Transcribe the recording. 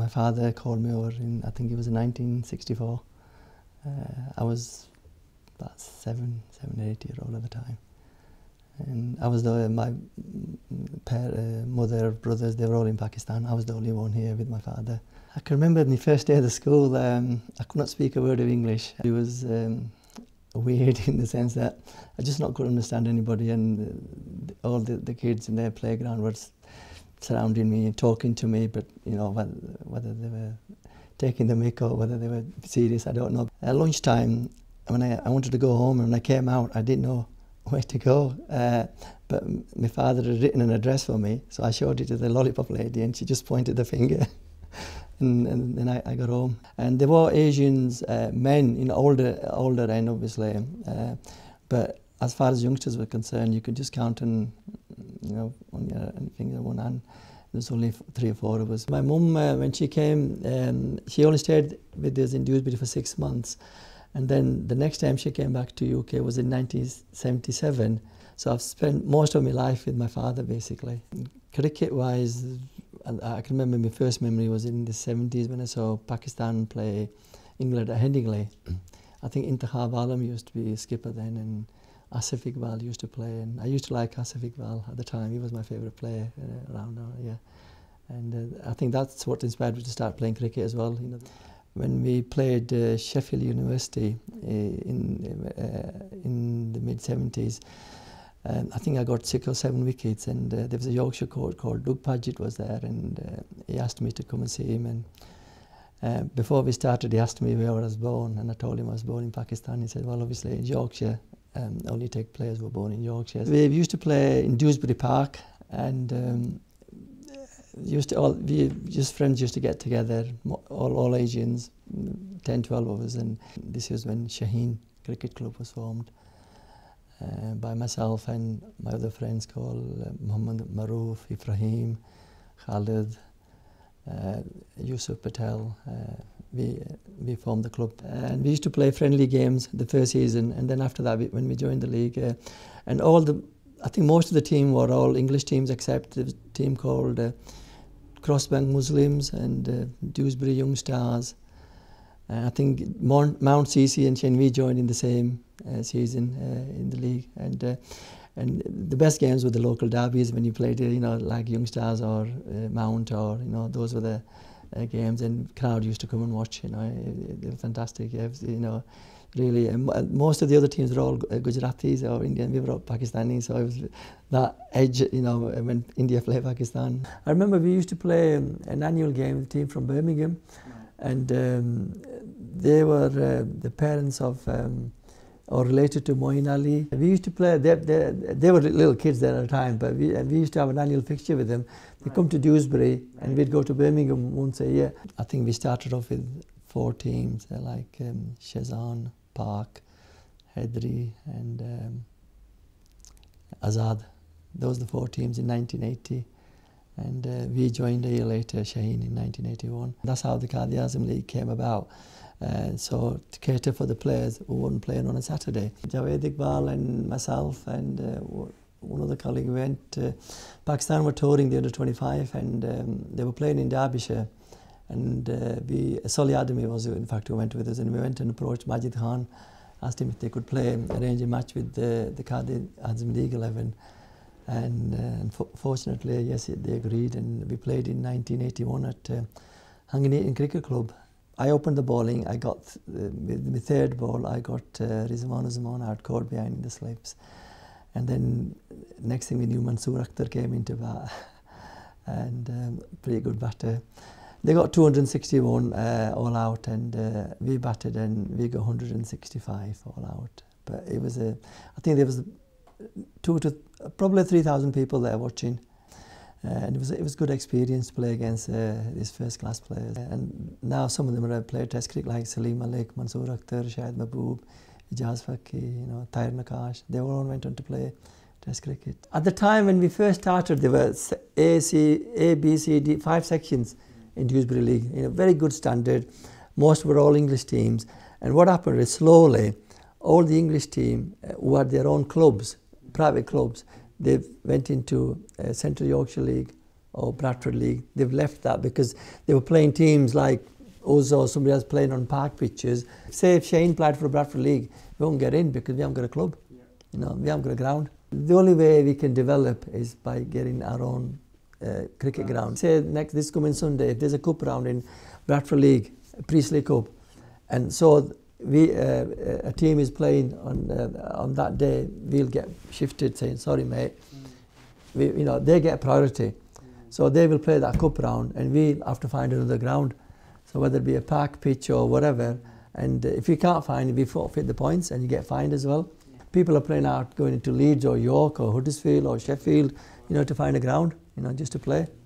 my father called me over in, I think it was 1964. I was about seven, 8 year old at the time. And I was the, my mother, brothers, they were all in Pakistan. I was the only one here with my father. I can remember the first day of the school, I could not speak a word of English. It was weird in the sense that I just not could understand anybody, and all the kids in their playground were surrounding me and talking to me, but you know, whether they were taking the mick or whether they were serious, I don't know. At lunchtime, when I wanted to go home, and when I came out, I didn't know where to go, but my father had written an address for me, so I showed it to the lollipop lady and she just pointed the finger. And then I got home. And there were Asians, men, you know, older end obviously, but as far as youngsters were concerned, you could just count on, you know, on your finger, one hand. There's only 3 or 4 of us. My mum, when she came, she only stayed with us in Dewsbury for 6 months. And then the next time she came back to UK was in 1977. So I've spent most of my life with my father, basically. Cricket-wise, I can remember my first memory was in the 70s when I saw Pakistan play England at Hedingley. I think Intikhab Alam used to be a skipper then, and Asif Iqbal used to play. And I used to like Asif Iqbal at the time. He was my favourite player around now, yeah. And I think that's what inspired me to start playing cricket as well. You know. When we played Sheffield University in the mid-70s, I think I got 6 or 7 wickets, and there was a Yorkshire coach called Doug Padgett was there, and he asked me to come and see him. And before we started, he asked me where I was born, and I told him I was born in Pakistan. He said, well, obviously in Yorkshire, only take players who were born in Yorkshire. We used to play in Dewsbury Park, and friends used to get together, all Asians, 10, 12 of us, and this is when Shaheen Cricket Club was formed by myself and my other friends called Muhammad Maruf, Ibrahim, Khalid, Yusuf Patel. We formed the club, and we used to play friendly games the first season, and then after that, when we joined the league, and all the, I think most of the team were all English teams except the team called Crossbank Muslims and Dewsbury Young Stars. I think Mount CC and Chen V joined in the same season in the league. And the best games were the local derbies when you played, you know, like Young Stars or Mount, or, you know, those were the games, and crowd used to come and watch, you know, it was fantastic, it was, you know. Really, and most of the other teams were all Gujaratis or Indian. We were all Pakistani, so it was that edge, you know, when India played Pakistan. I remember we used to play an annual game with a team from Birmingham, and they were the parents of or related to Moin Ali. We used to play. They were little kids there at the time, but we used to have an annual fixture with them. They come to Dewsbury, and we'd go to Birmingham once a year. I think we started off with 4 teams like Shazan, Park, Hedri, and Azad. Those are the 4 teams in 1980, and we joined a year later, Shaheen, in 1981. That's how the Qadi-e Azam League came about. So to cater for the players who weren't playing on a Saturday, Javed Iqbal and myself and one other colleague went. Pakistan were touring the under-25, and they were playing in Derbyshire. And Soli Adami was, in fact, who went with us, and we went and approached Majid Khan, asked him if they could play, arrange a match with the Qadi-e Azam League 11. And fortunately, yes, they agreed, and we played in 1981 at Hanganitin Cricket Club. I opened the bowling, I got, with my 3rd ball, I got Rizwan Usman out caught behind the slips. And then next thing we knew, Mansoor Akhtar came into bat, and pretty good batter. They got 261 all out, and we batted and we got 165 all out. But it was a, I think there was 2 to probably 3,000 people there watching, and it was a good experience to play against these first-class players. And now some of them are played Test cricket, like Salim Malik, Mansoor Akhtar, Shahid Maboob, Ijaz Fakir, you know, Thayr Nakash. They all went on to play Test cricket. At the time when we first started, there were A, B, C, D, 5 sections in Dewsbury League, in a very good standard. Most were all English teams, and what happened is slowly all the English team who had their own clubs, private clubs, they went into Central Yorkshire League, or Bradford League, they've left that because they were playing teams like Ozo, somebody else playing on park pitches. Say if Shaheen played for the Bradford League, we won't get in because we haven't got a club. Yeah. You know, we haven't got a ground. The only way we can develop is by getting our own cricket ground. Say next this coming Sunday, if there's a cup round in Bradford League, Priestley Cup, and so we a team is playing on that day, we'll get shifted saying, sorry mate, you know, they get priority. So they will play that cup round and we'll have to find another ground. So whether it be a park pitch or whatever, and if you can't find it, we forfeit the points and you get fined as well. Yeah. People are playing out going into Leeds or York or Huddersfield or Sheffield, you know, to find a ground, you know, just to play.